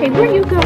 Hey, where you going?